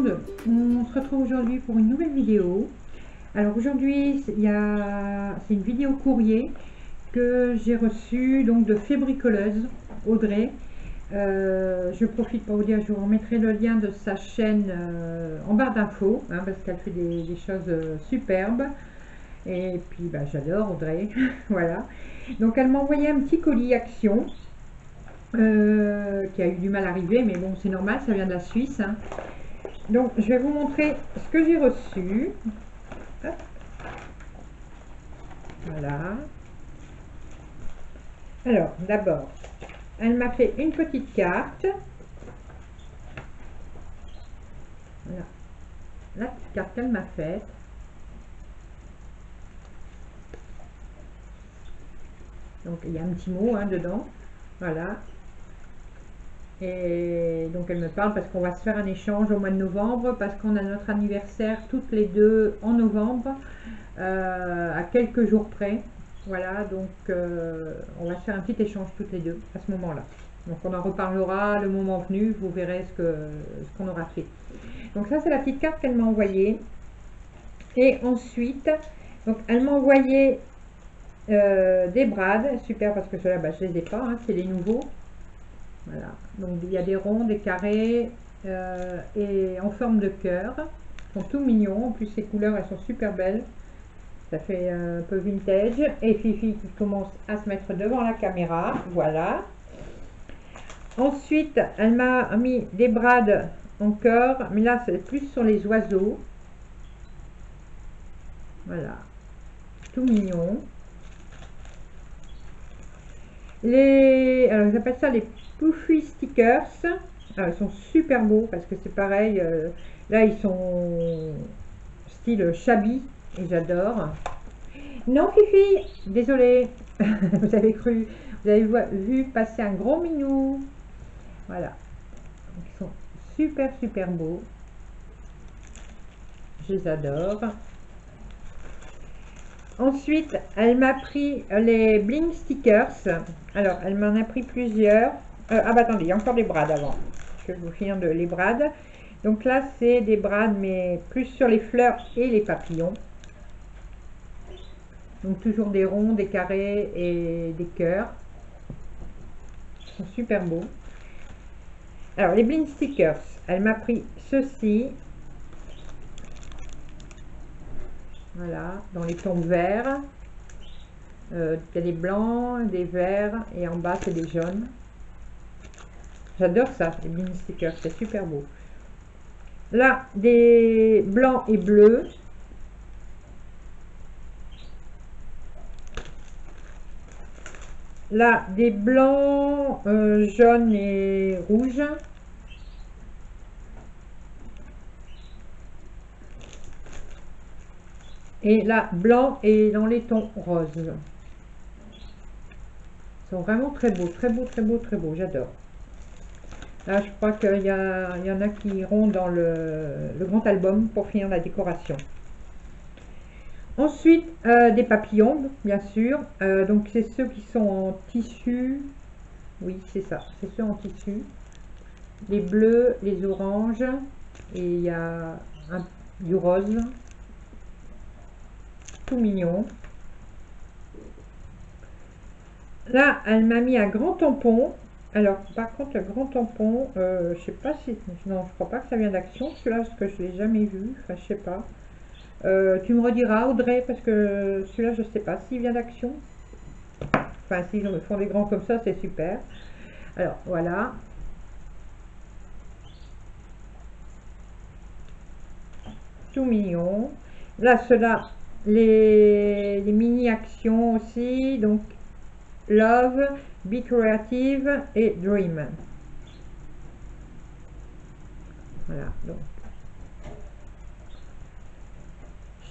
monde, on se retrouve aujourd'hui pour une nouvelle vidéo. Alors aujourd'hui c'est une vidéo courrier que j'ai reçue donc de Fée Bricoleuse, Audrey. Je profite pour vous dire, je vous remettrai le lien de sa chaîne en barre d'infos, hein, parce qu'elle fait des choses superbes. Et puis bah, j'adore Audrey. Voilà. Donc elle m'a envoyé un petit colis Action. Qui a eu du mal à arriver, mais bon, c'est normal, ça vient de la Suisse, hein. Donc je vais vous montrer ce que j'ai reçu. Hop. Voilà. Alors d'abord, elle m'a fait une petite carte. Voilà. La petite carte qu'elle m'a faite. Donc il y a un petit mot, hein, dedans. Voilà. Et donc elle me parle parce qu'on va se faire un échange au mois de novembre, parce qu'on a notre anniversaire toutes les deux en novembre, à quelques jours près. Voilà, donc on va se faire un petit échange toutes les deux à ce moment-là. Donc on en reparlera le moment venu, vous verrez ce qu'on aura fait. Donc ça c'est la petite carte qu'elle m'a envoyée. Et ensuite, donc elle m'a envoyé des brades, super, parce que ceux-là, bah, je les ai pas, hein, c'est les nouveaux. Voilà, donc il y a des ronds, des carrés et en forme de cœur. Ils sont tout mignons, en plus ces couleurs elles sont super belles, ça fait un peu vintage. Et Fifi qui commence à se mettre devant la caméra, voilà. Ensuite elle m'a mis des brades en cœur, mais là c'est plus sur les oiseaux. Voilà, tout mignon. Alors ils appellent ça les Poufis stickers. Alors, ils sont super beaux parce que c'est pareil, là ils sont style shabby et j'adore. Non Fifi, désolée, vous avez vu passer un gros minou. Voilà, donc ils sont super beaux, je les adore. Ensuite, elle m'a pris les bling stickers. Alors, elle m'en a pris plusieurs. Ah bah attendez, il y a encore des brades avant. Je vais vous finir les brades. Donc là, c'est des brades, mais plus sur les fleurs et les papillons. Donc toujours des ronds, des carrés et des cœurs. Ils sont super beaux. Alors, les bling stickers. Elle m'a pris ceci. Voilà, dans les tons verts, il y a des blancs, des verts et en bas c'est des jaunes. J'adore ça, les mini stickers, c'est super beau. Là, des blancs et bleus. Là, des blancs, jaunes et rouges. Et là, blanc et dans les tons roses. Ils sont vraiment très beaux. J'adore. Là, je crois qu'il y en a qui iront dans le grand album pour finir la décoration. Ensuite, des papillons, bien sûr. Donc, c'est ceux qui sont en tissu. Oui, c'est ça. C'est ceux en tissu. Les bleus, les oranges. Et il y a du rose. Mignon. Là elle m'a mis un grand tampon. Alors par contre le grand tampon, je sais pas si, non je crois pas que ça vient d'Action celui-là, parce que je l'ai jamais vu, enfin je sais pas, tu me rediras Audrey, parce que celui-là je sais pas s'il vient d'Action, enfin s'ils font des grands comme ça c'est super. Alors voilà, tout mignon. Là ceux-là, les mini Actions aussi, donc Love, Be Creative et Dream. Voilà, donc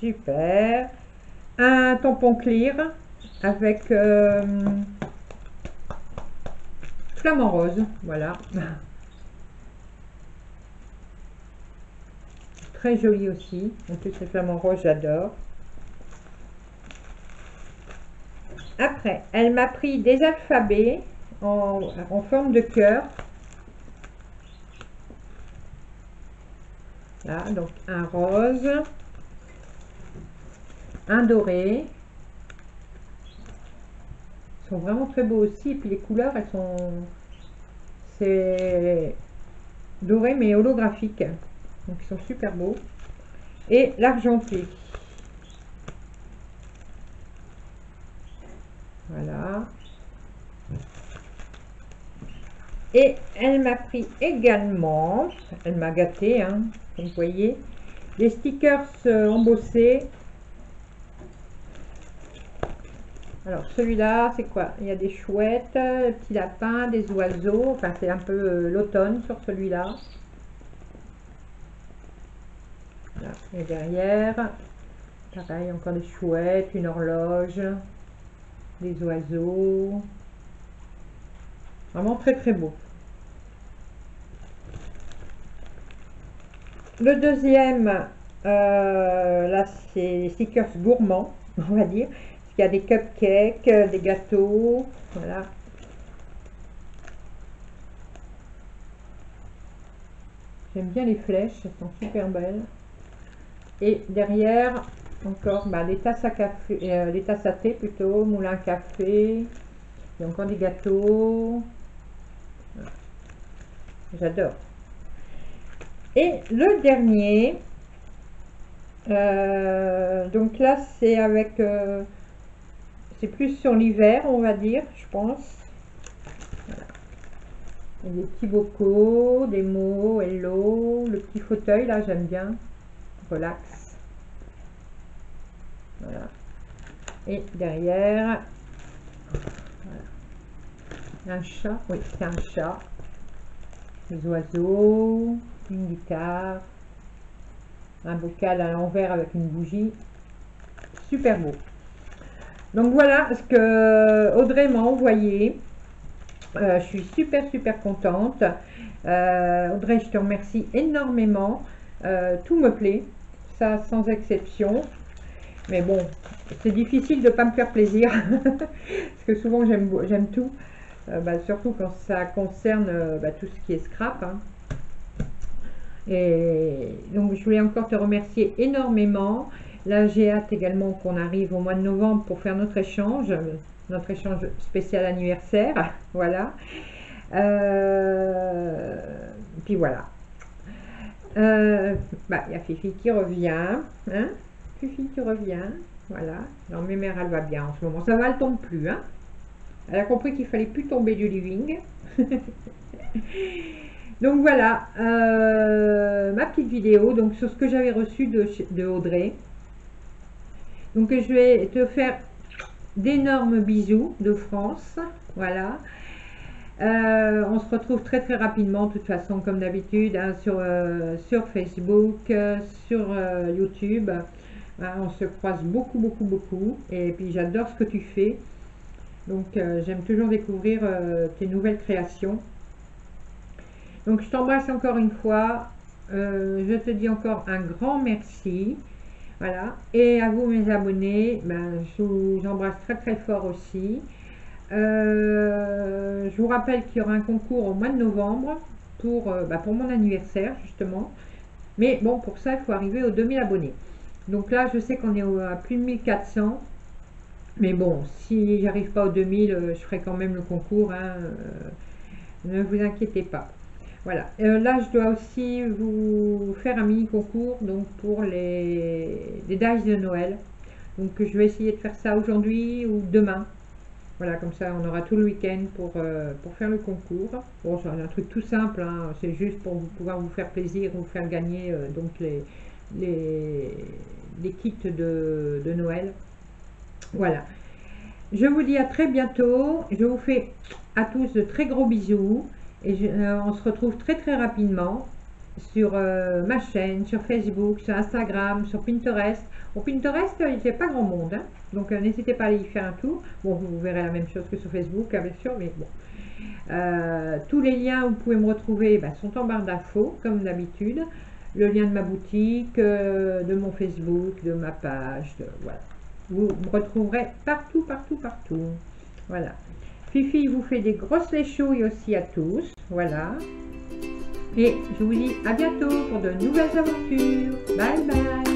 super. Un tampon clear avec flamant rose, voilà. Très joli aussi, en plus les flamants roses, j'adore. Après, elle m'a pris des alphabets en forme de cœur. Voilà, donc un rose, un doré. Ils sont vraiment très beaux aussi. Et puis les couleurs, elles sont... C'est doré mais holographique. Donc ils sont super beaux. Et l'argenté. Voilà. Et elle m'a pris également, elle m'a gâté, hein, comme vous voyez, les stickers embossés. Alors celui-là, c'est quoi? Il y a des chouettes, des petits lapins, des oiseaux. Enfin, c'est un peu l'automne sur celui-là. Voilà. Et derrière, pareil, encore des chouettes, une horloge, des oiseaux. Vraiment très très beau. Le deuxième, là c'est les stickers gourmands, on va dire. Parce qu'il y a des cupcakes, des gâteaux, voilà. J'aime bien les flèches, elles sont super belles. Et derrière, encore bah, les tasses à café, les tasses à thé plutôt, moulin à café. Il y a encore des gâteaux. J'adore. Et le dernier, donc là c'est avec, c'est plus sur l'hiver on va dire, je pense. Voilà. Il y a des petits bocaux, des mots, hello, le petit fauteuil là j'aime bien, relax. Voilà. Et derrière, voilà. Un chat, oui c'est un chat. Les oiseaux, une guitare, un bocal à l'envers avec une bougie, super beau. Donc voilà ce que Audrey m'a envoyé. Je suis super contente. Audrey, je te remercie énormément. Tout me plaît, ça sans exception. Mais bon, c'est difficile de ne pas me faire plaisir parce que souvent j'aime tout, bah, surtout quand ça concerne bah, tout ce qui est scrap. Hein. Et donc je voulais encore te remercier énormément. Là j'ai hâte également qu'on arrive au mois de novembre pour faire notre échange spécial anniversaire. Voilà. Puis voilà. Bah, y a Fifi qui revient. Hein? Fifi qui revient. Voilà. Non mais mère elle va bien en ce moment. Ça va, elle tombe plus. Hein? Elle a compris qu'il fallait plus tomber du living. Donc voilà, ma petite vidéo donc sur ce que j'avais reçu de Audrey. Donc je vais te faire d'énormes bisous de France. Voilà. On se retrouve très rapidement de toute façon comme d'habitude hein, sur Facebook, sur YouTube. Hein, on se croise beaucoup. Et puis j'adore ce que tu fais. Donc j'aime toujours découvrir tes nouvelles créations. Donc, je t'embrasse encore une fois. Je te dis encore un grand merci. Voilà. Et à vous, mes abonnés, ben, je vous embrasse très fort aussi. Je vous rappelle qu'il y aura un concours au mois de novembre pour mon anniversaire, justement. Mais bon, pour ça, il faut arriver aux 2000 abonnés. Donc là, je sais qu'on est à plus de 1400. Mais bon, si j'arrive pas aux 2000, je ferai quand même le concours. Hein, ne vous inquiétez pas. Voilà, là je dois aussi vous faire un mini concours donc pour les dies de Noël. Donc je vais essayer de faire ça aujourd'hui ou demain. Voilà, comme ça on aura tout le week-end pour faire le concours. Bon, c'est un truc tout simple, hein. C'est juste pour pouvoir vous faire plaisir, vous faire gagner donc les kits de Noël. Voilà, je vous dis à très bientôt. Je vous fais à tous de très gros bisous. Et on se retrouve très rapidement sur ma chaîne, sur Facebook, sur Instagram, sur Pinterest. Au Pinterest, il n'y a pas grand monde, hein, donc n'hésitez pas à aller y faire un tour. Bon, vous verrez la même chose que sur Facebook, bien sûr, mais bon. Tous les liens où vous pouvez me retrouver bah, sont en barre d'infos, comme d'habitude. Le lien de ma boutique, de mon Facebook, de ma page, voilà. Vous me retrouverez partout. Voilà. Fifi vous fait des grosses léchouilles aussi à tous, voilà. Et je vous dis à bientôt pour de nouvelles aventures. Bye bye.